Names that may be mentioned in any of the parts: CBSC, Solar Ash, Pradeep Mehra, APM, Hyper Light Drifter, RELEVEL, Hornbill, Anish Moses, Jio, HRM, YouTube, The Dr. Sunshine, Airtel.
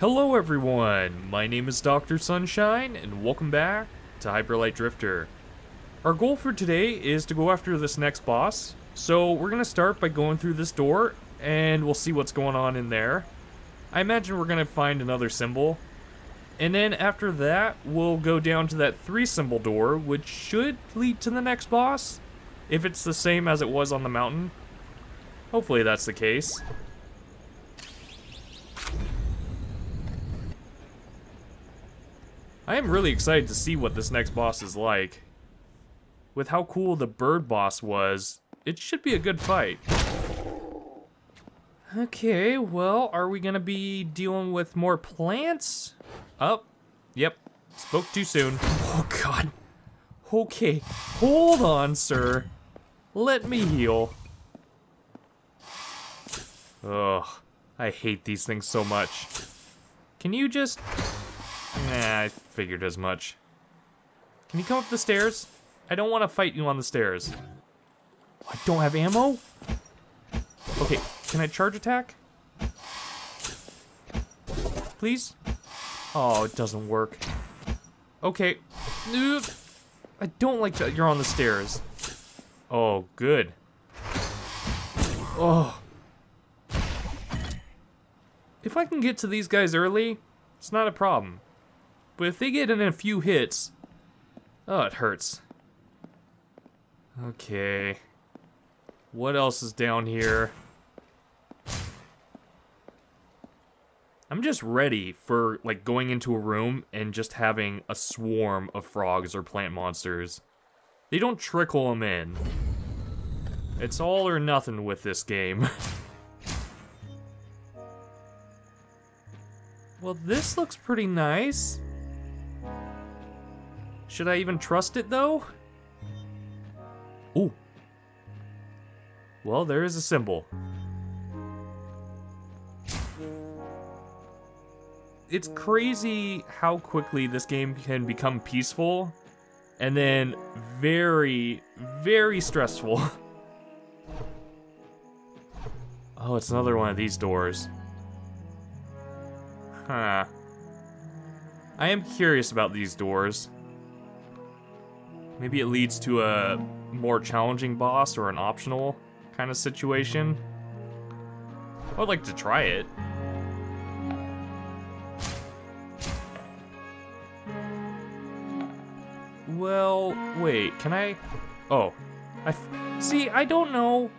Hello everyone, my name is Dr. Sunshine, and welcome back to Hyper Light Drifter. Our goal for today is to go after this next boss, so we're going to start by going through this door, and we'll see what's going on in there. I imagine we're going to find another symbol, and then after that, we'll go down to that 3-symbol door, which should lead to the next boss, if it's the same as it was on the mountain. Hopefully that's the case. I am really excited to see what this next boss is like. With how cool the bird boss was, it should be a good fight. Okay, well, are we gonna be dealing with more plants? Oh, yep, spoke too soon. Oh God, okay, hold on, sir. Let me heal. Ugh, I hate these things so much. Can you just... Nah, I figured as much. Can you come up the stairs? I don't want to fight you on the stairs. I don't have ammo? Okay, can I charge attack? Please? Oh, it doesn't work. Okay. I don't like that you're on the stairs. Oh, good. Oh. If I can get to these guys early, it's not a problem. But if they get in a few hits, oh, it hurts. Okay. What else is down here? I'm just ready for, like, going into a room and just having a swarm of frogs or plant monsters. They don't trickle them in. It's all or nothing with this game. Well, this looks pretty nice. Should I even trust it, though? Ooh. Well, there is a symbol. It's crazy how quickly this game can become peaceful, and then very, very stressful. Oh, it's another one of these doors. Huh. I am curious about these doors. Maybe it leads to a more challenging boss or an optional kind of situation. I would like to try it. Well, wait, can I? Oh, see, I don't know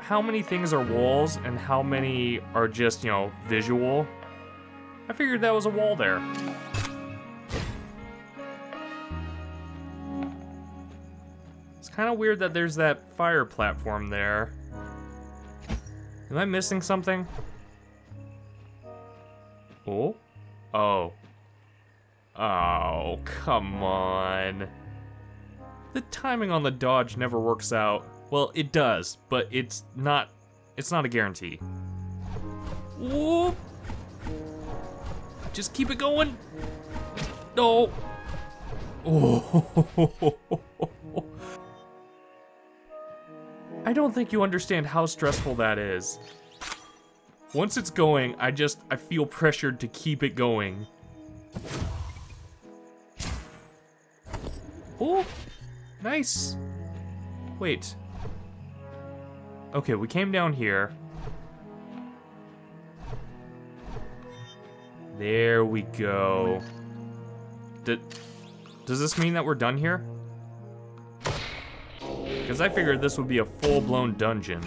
how many things are walls and how many are just, you know, visual. I figured that was a wall there. Kind of weird that there's that fire platform there. Am I missing something? Oh? Oh. Oh, come on. The timing on the dodge never works out. Well, it does, but it's not a guarantee. Whoop. Just keep it going. No. Oh. I don't think you understand how stressful that is. Once it's going, I feel pressured to keep it going. Oh, nice. Wait. Okay, we came down here. There we go. Does this mean that we're done here? Because I figured this would be a full-blown dungeon.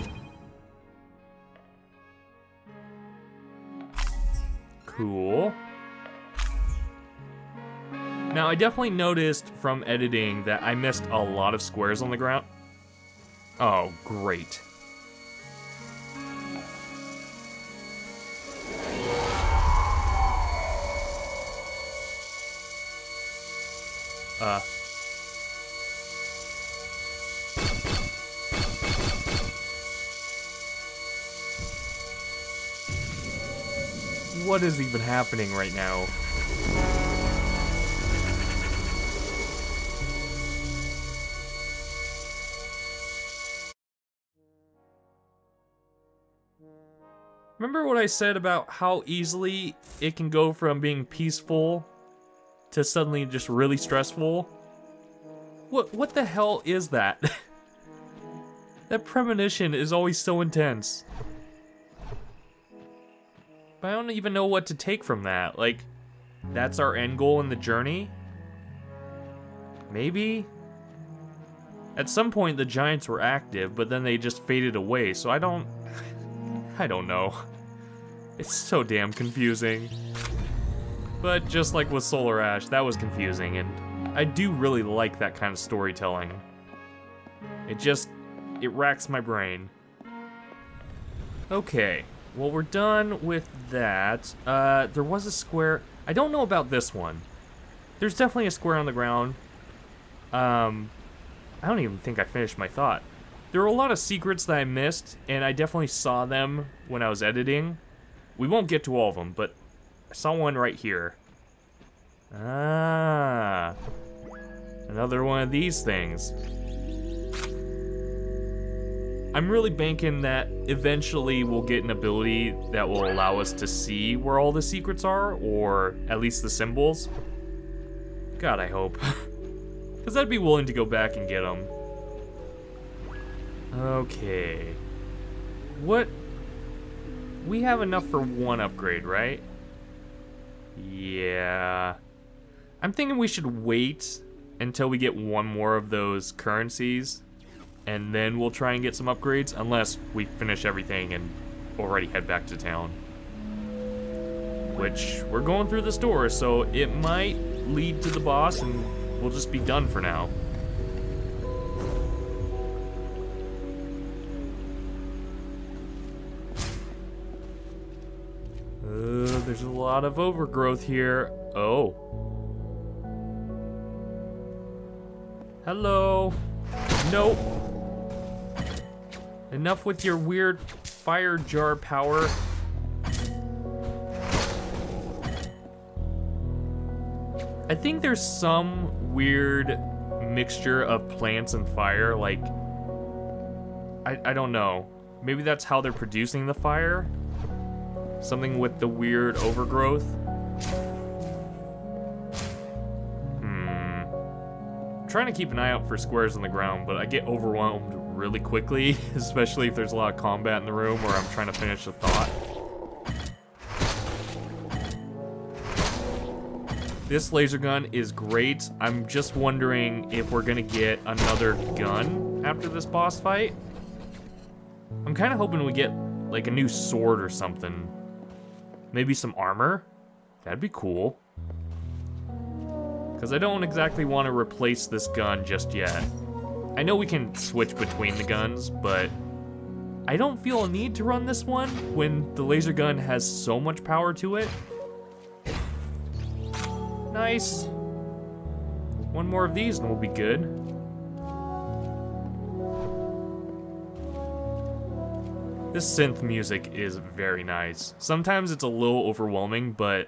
Cool. Now, I definitely noticed from editing that I missed a lot of squares on the ground. Oh, great. What is even happening right now? remember what I said about how easily it can go from being peaceful to suddenly just really stressful? What the hell is that? That premonition is always so intense. But I don't even know what to take from that. Like, that's our end goal in the journey? Maybe? At some point the giants were active, but then they just faded away, so I don't know. It's so damn confusing. But just like with Solar Ash, that was confusing, and I do really like that kind of storytelling. It racks my brain. Okay, well we're done with that. There was a square. I don't know about this one. There's definitely a square on the ground. I don't even think I finished my thought. There were a lot of secrets that I missed, and I definitely saw them when I was editing. We won't get to all of them, but I saw one right here. Ah, another one of these things. I'm really banking that eventually we'll get an ability that will allow us to see where all the secrets are, or at least the symbols. God, I hope. Because I'd be willing to go back and get them. Okay. What? We have enough for one upgrade, right? Yeah. I'm thinking we should wait until we get one more of those currencies, and then we'll try and get some upgrades, unless we finish everything and already head back to town. Which, we're going through this door, so it might lead to the boss, and we'll just be done for now. There's a lot of overgrowth here. Oh. Hello. Nope. Enough with your weird fire jar power. I think there's some weird mixture of plants and fire, like, I don't know. Maybe that's how they're producing the fire? Something with the weird overgrowth? I'm trying to keep an eye out for squares on the ground, but I get overwhelmed really quickly, especially if there's a lot of combat in the room or I'm trying to finish a thought. This laser gun is great. I'm just wondering if we're gonna get another gun after this boss fight. I'm kind of hoping we get like a new sword or something. Maybe some armor? That'd be cool. Because I don't exactly want to replace this gun just yet. I know we can switch between the guns, but I don't feel a need to run this one when the laser gun has so much power to it. Nice. One more of these and we'll be good. This synth music is very nice. Sometimes it's a little overwhelming, but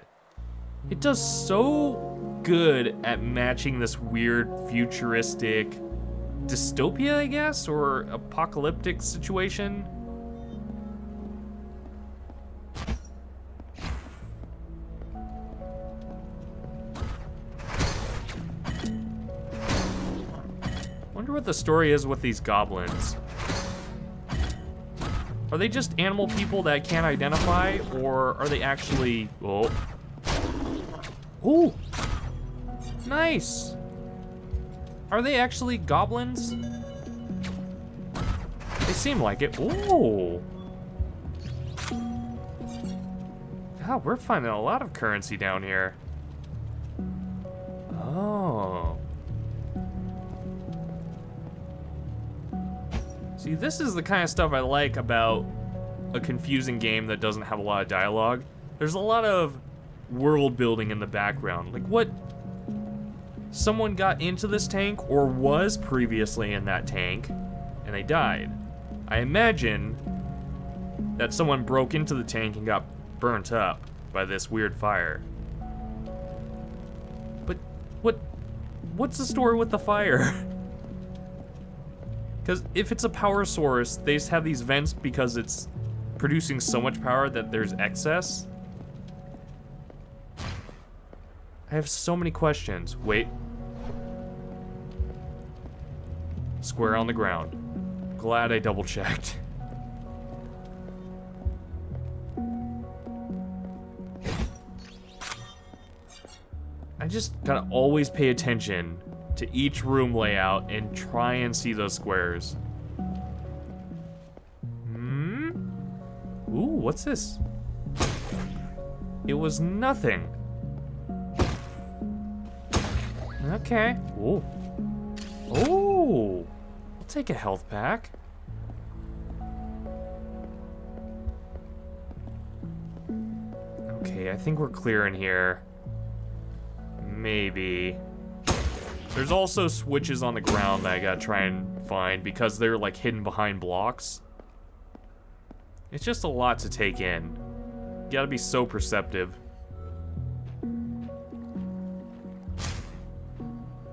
it does so good at matching this weird futuristic dystopia, I guess, or apocalyptic situation. What the story is with these goblins. Are they just animal people that I can't identify, or are they actually... Oh. Ooh. Nice. Are they actually goblins? They seem like it. Ooh. God, we're finding a lot of currency down here. Oh. See, this is the kind of stuff I like about a confusing game that doesn't have a lot of dialogue. There's a lot of world building in the background. Like, what? Someone got into this tank or was previously in that tank and they died. I imagine that someone broke into the tank and got burnt up by this weird fire. But what's the story with the fire? Because if it's a power source, they just have these vents because it's producing so much power that there's excess? I have so many questions. Wait. Square on the ground. Glad I double checked. I just gotta always pay attention to each room layout and try and see those squares. Hmm? Ooh, what's this? It was nothing. Okay. Ooh. Ooh. I'll take a health pack. Okay, I think we're clear in here. Maybe. There's also switches on the ground that I gotta try and find because they're like hidden behind blocks. It's just a lot to take in. You gotta be so perceptive.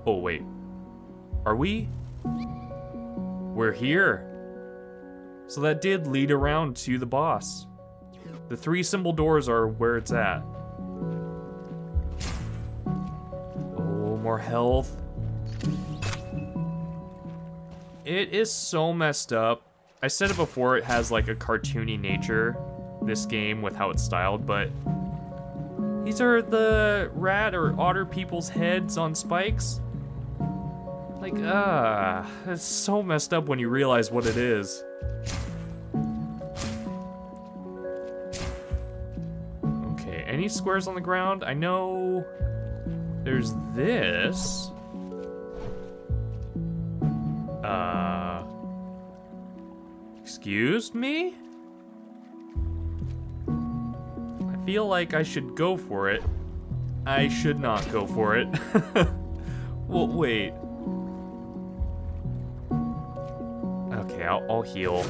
Oh wait, are we? We're here. So that did lead around to the boss. The three symbol doors are where it's at. Oh, more health. It is so messed up. I said it before, it has like a cartoony nature, this game, with how it's styled, but these are the rat or otter people's heads on spikes. Like, it's so messed up when you realize what it is. Okay, any squares on the ground? I know there's this. Excuse me? I feel like I should go for it. I should not go for it. Well, wait. Okay, I'll heal.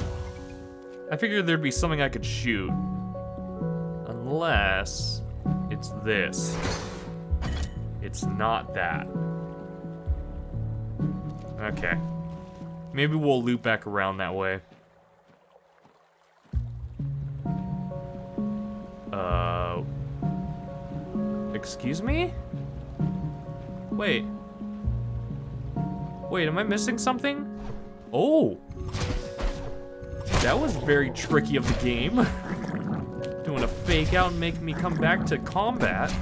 I figured there'd be something I could shoot. Unless it's this. It's not that. Okay. Maybe we'll loop back around that way. Excuse me? Wait. Wait, am I missing something? Oh! That was very tricky of the game. Doing a fake out and making me come back to combat.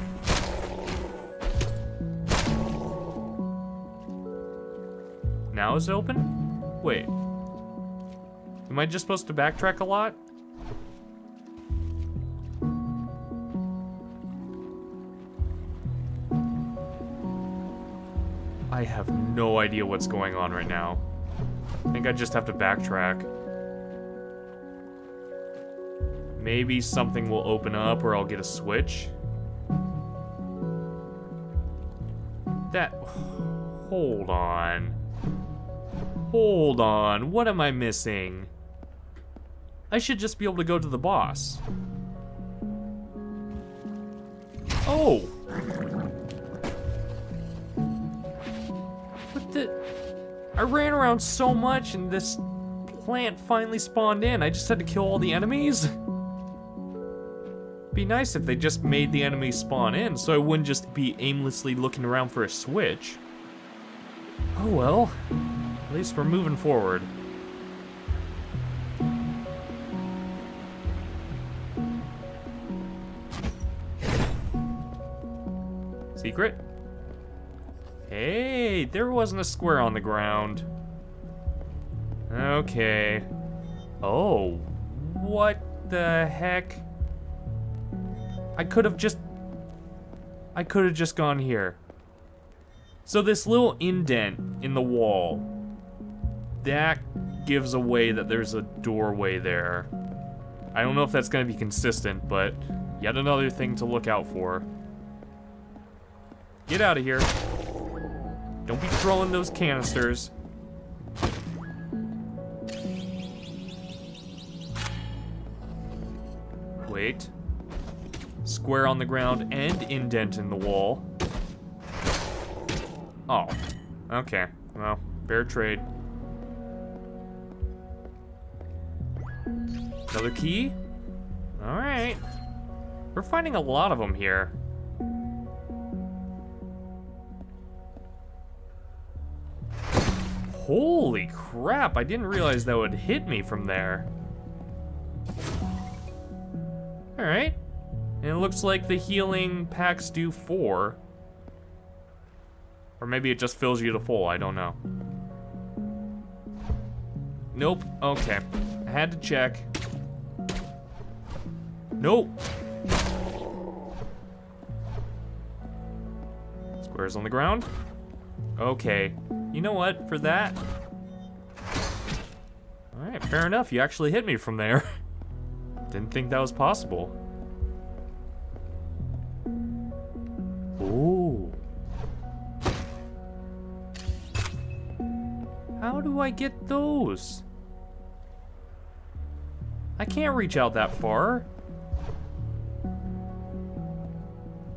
Now is it open? Wait. Am I just supposed to backtrack a lot? I have no idea what's going on right now. I think I just have to backtrack. Maybe something will open up or I'll get a switch. That, hold on. Hold on, what am I missing? I should just be able to go to the boss. Oh! What the? I ran around so much and this plant finally spawned in. I just had to kill all the enemies. Be nice if they just made the enemies spawn in so I wouldn't just be aimlessly looking around for a switch. Oh well, at least we're moving forward. Secret? Hey, there wasn't a square on the ground. Okay. Oh, what the heck? I could have just gone here. So this little indent in the wall, that gives away that there's a doorway there. I don't know if that's gonna be consistent, but yet another thing to look out for. Get out of here. Don't be throwing those canisters. Wait. Square on the ground and indent in the wall. Oh, okay. Well, fair trade. Another key? All right. We're finding a lot of them here. Holy crap, I didn't realize that would hit me from there. All right. And it looks like the healing packs do 4. Or maybe it just fills you to full, I don't know. Nope, okay. I had to check. Nope. Squares on the ground. Okay, you know what, for that. All right, fair enough, you actually hit me from there. Didn't think that was possible. Ooh. How do I get those? I can't reach out that far.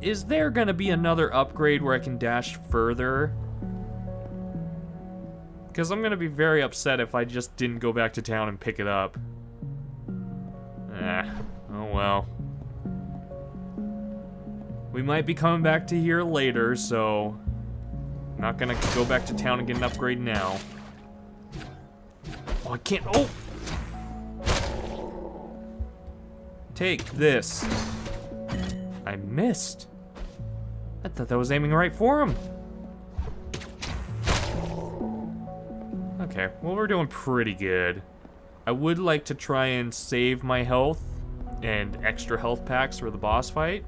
Is there gonna be another upgrade where I can dash further? Because I'm gonna be very upset if I just didn't go back to town and pick it up. Oh well. We might be coming back to here later, so I'm not gonna go back to town and get an upgrade now. Oh, I can't, oh! Take this. I missed. I thought that was aiming right for him. Okay, well we're doing pretty good. I would like to try and save my health and extra health packs for the boss fight.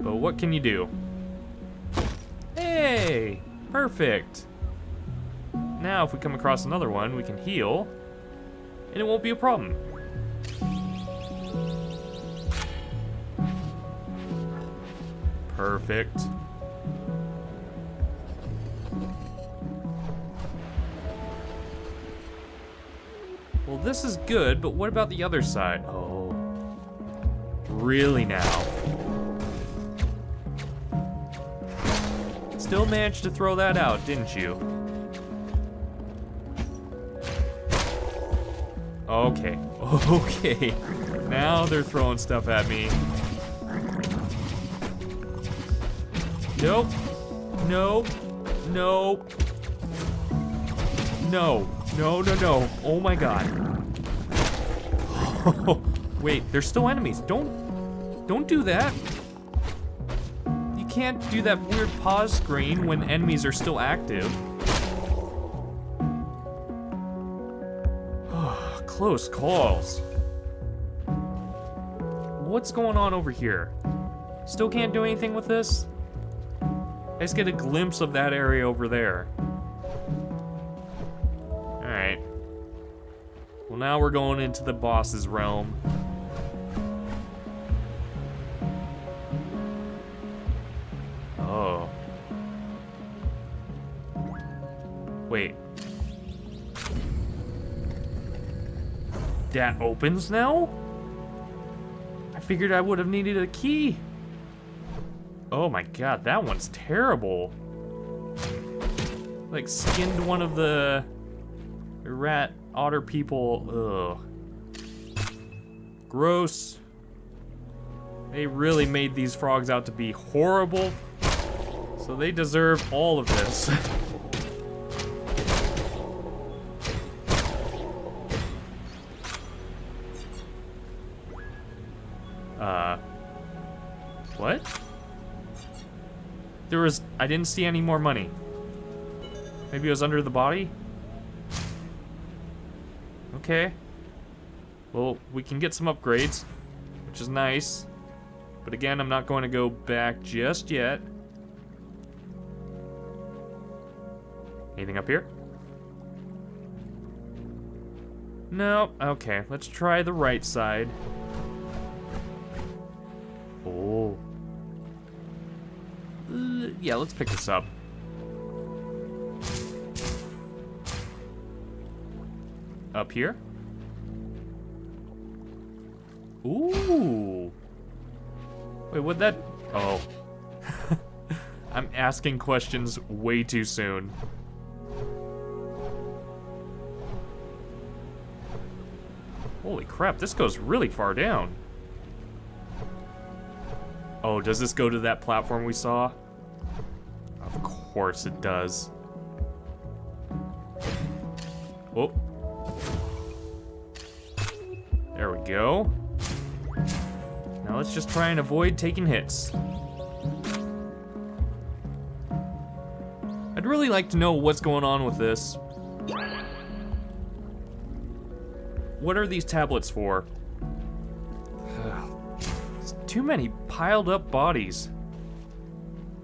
But what can you do? Hey, perfect. Now if we come across another one, we can heal and it won't be a problem. Perfect. Well, this is good, but what about the other side? Oh, really now? Still managed to throw that out, didn't you? Okay, okay. Now they're throwing stuff at me. Nope, nope, nope. No, no, no, no, oh my God. Oh, wait, they're still enemies. Don't do that. You can't do that weird pause screen when enemies are still active. Close calls. What's going on over here? Still can't do anything with this? I just get a glimpse of that area over there. All right. Well, now we're going into the boss's realm. Oh. Wait. That opens now? I figured I would have needed a key. Oh my God, that one's terrible. Like skinned one of the rat otter people. Ugh. Gross. They really made these frogs out to be horrible. So they deserve all of this. What? I didn't see any more money. Maybe it was under the body? Okay. Well, we can get some upgrades, which is nice. But again, I'm not going to go back just yet. Anything up here? No, okay, let's try the right side. Oh. Yeah, let's pick this up. Up here? Ooh. Wait, what'd that, oh. I'm asking questions way too soon. Holy crap, this goes really far down. Oh, does this go to that platform we saw? Of course it does. Oh. There we go. Now let's just try and avoid taking hits. I'd really like to know what's going on with this. What are these tablets for? There's too many piled up bodies.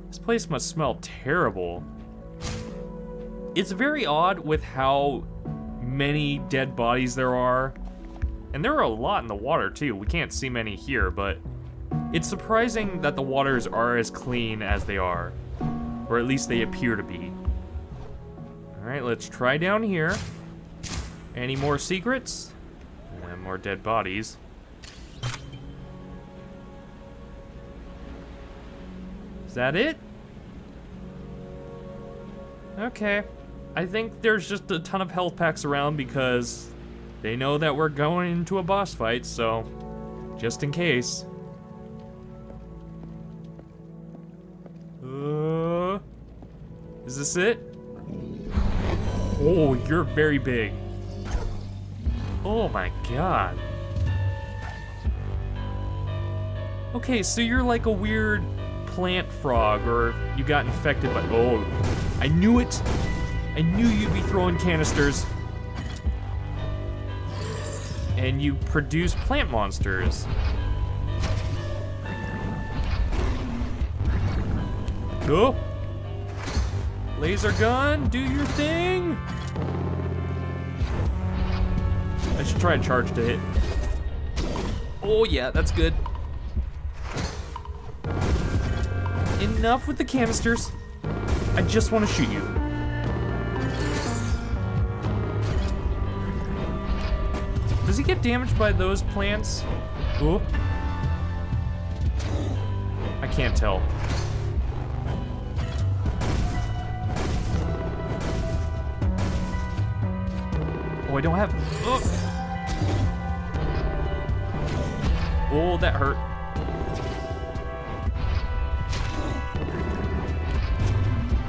This place must smell terrible. It's very odd with how many dead bodies there are. And there are a lot in the water too. We can't see many here, but it's surprising that the waters are as clean as they are. Or at least they appear to be. All right, let's try down here. Any more secrets? And more dead bodies. Is that it? Okay. I think there's just a ton of health packs around because they know that we're going into a boss fight, so just in case. Is this it? Oh, you're very big. Oh my god. Okay, so you're like a weird plant frog, or you got infected by, oh, I knew it. I knew you'd be throwing canisters. And you produce plant monsters. Oh! Laser gun, do your thing! I should try and charge to hit. Oh yeah, that's good. Enough with the canisters. I just want to shoot you. Does he get damaged by those plants? Ooh. I can't tell. Oh, I don't have, oh. Oh, that hurt.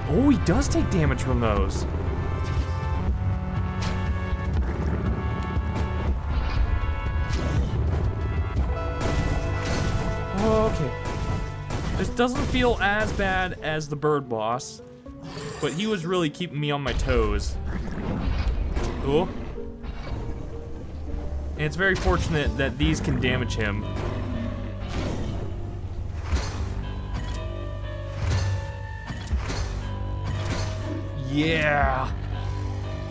Oh, he does take damage from those. Okay, this doesn't feel as bad as the bird boss, but he was really keeping me on my toes. Cool. And it's very fortunate that these can damage him. Yeah,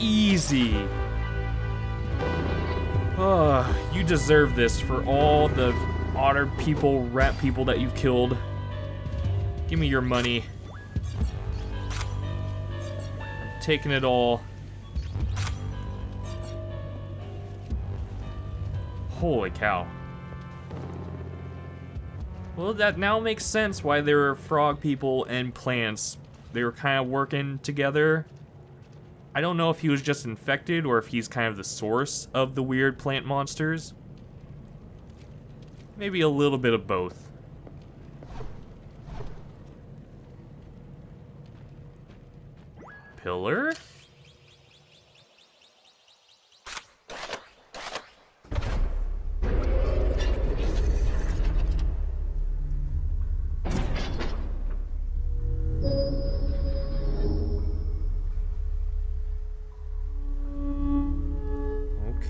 easy. Oh, you deserve this for all the otter people, rat people that you've killed. Give me your money. I'm taking it all. Holy cow. Well, that now makes sense why there were frog people and plants. They were kind of working together. I don't know if he was just infected or if he's kind of the source of the weird plant monsters. Maybe a little bit of both. Pillar?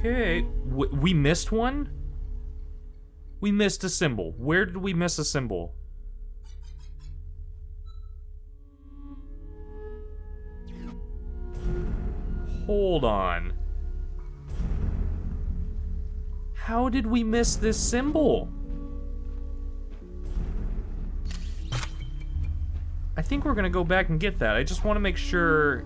Okay, we missed one? We missed a symbol. Where did we miss a symbol? Hold on. How did we miss this symbol? I think we're gonna go back and get that. I just wanna make sure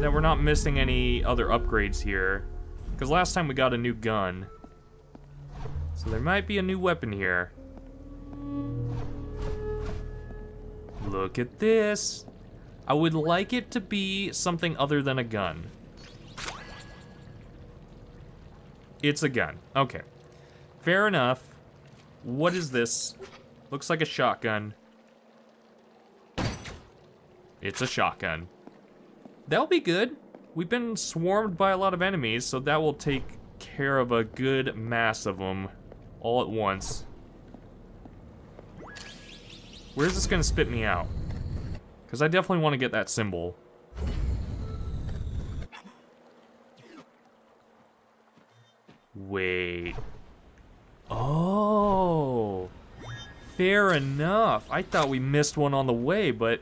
that we're not missing any other upgrades here. Because last time we got a new gun. So there might be a new weapon here. Look at this. I would like it to be something other than a gun. It's a gun. Okay. Fair enough. What is this? Looks like a shotgun. It's a shotgun. That'll be good. We've been swarmed by a lot of enemies, so that will take care of a good mass of them all at once. Where's this gonna spit me out? Because I definitely want to get that symbol. Wait. Oh. Fair enough. I thought we missed one on the way, but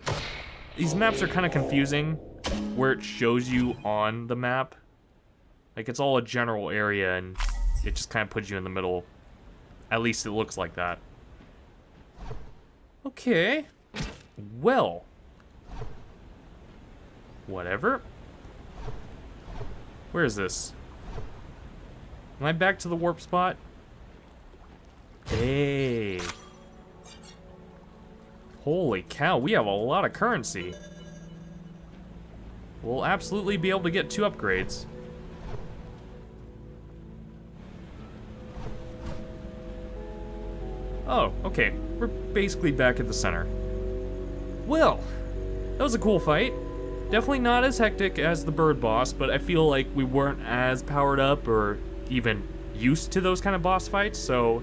these maps are kind of confusing where it shows you on the map. Like, it's all a general area, and it just kind of puts you in the middle. At least it looks like that. Okay. Well. Whatever. Where is this? Am I back to the warp spot? Hey. Holy cow, we have a lot of currency. We'll absolutely be able to get 2 upgrades. Oh, okay. We're basically back at the center. Well, that was a cool fight. Definitely not as hectic as the bird boss, but I feel like we weren't as powered up or even used to those kind of boss fights, so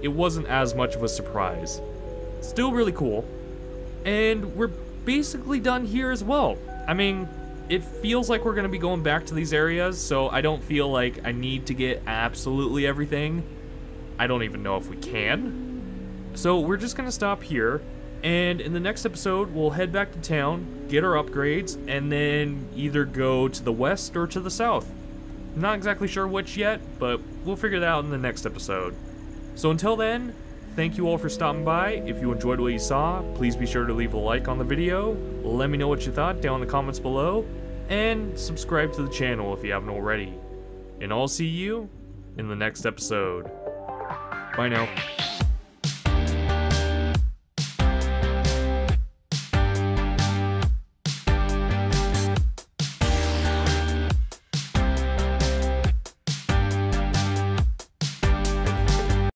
it wasn't as much of a surprise. Still really cool. And we're basically done here as well. I mean, it feels like we're gonna be going back to these areas, so I don't feel like I need to get absolutely everything. I don't even know if we can. So we're just gonna stop here, and in the next episode, we'll head back to town, get our upgrades, and then either go to the west or to the south. I'm not exactly sure which yet, but we'll figure that out in the next episode. So until then, thank you all for stopping by. If you enjoyed what you saw, please be sure to leave a like on the video. Let me know what you thought down in the comments below, and subscribe to the channel if you haven't already. And I'll see you in the next episode. Bye now.